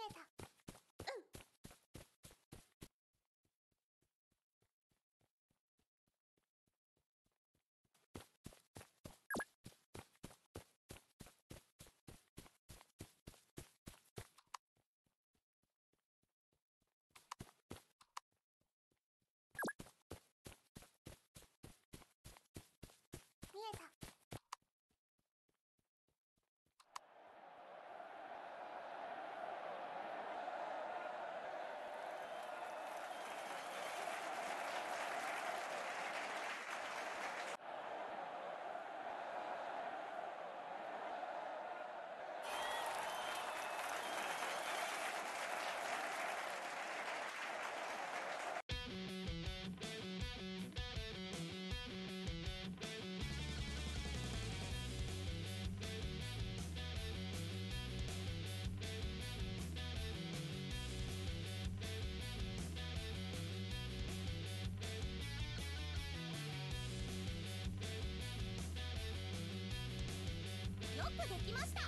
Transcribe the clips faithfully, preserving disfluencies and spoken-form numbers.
えた。見えた。できました。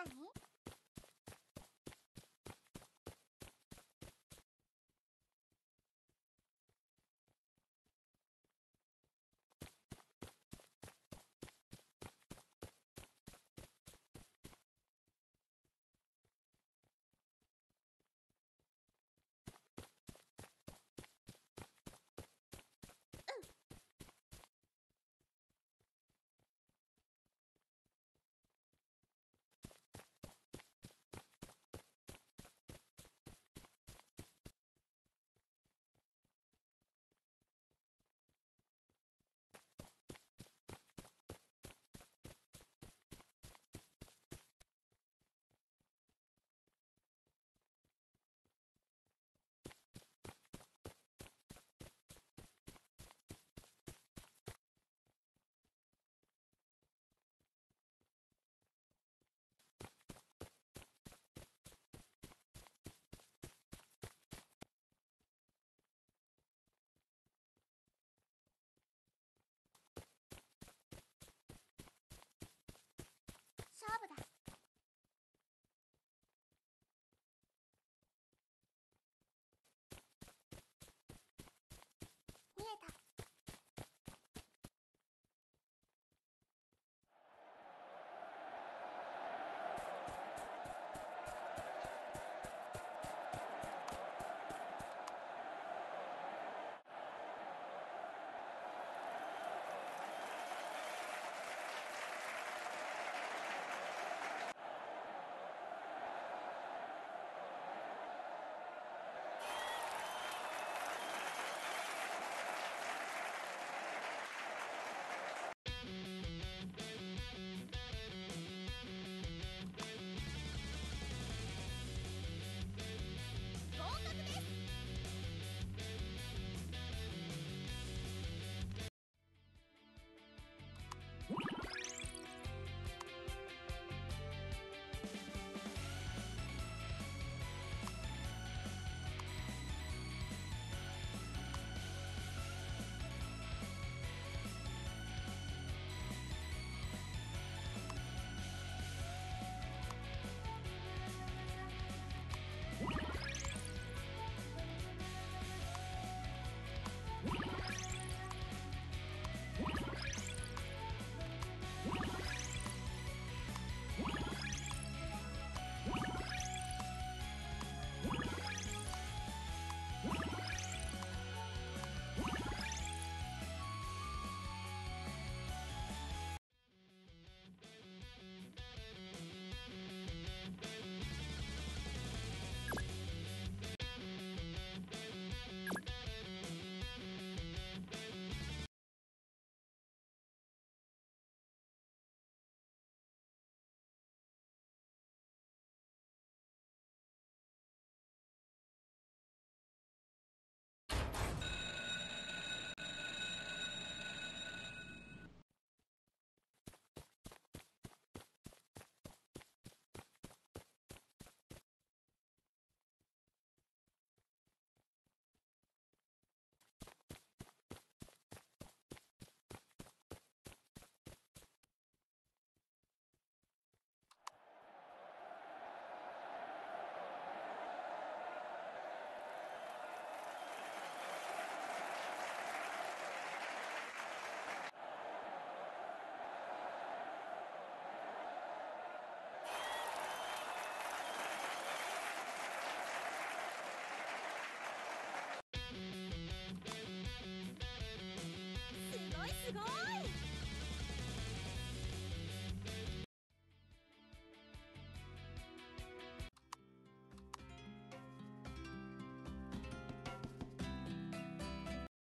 なに？すごい。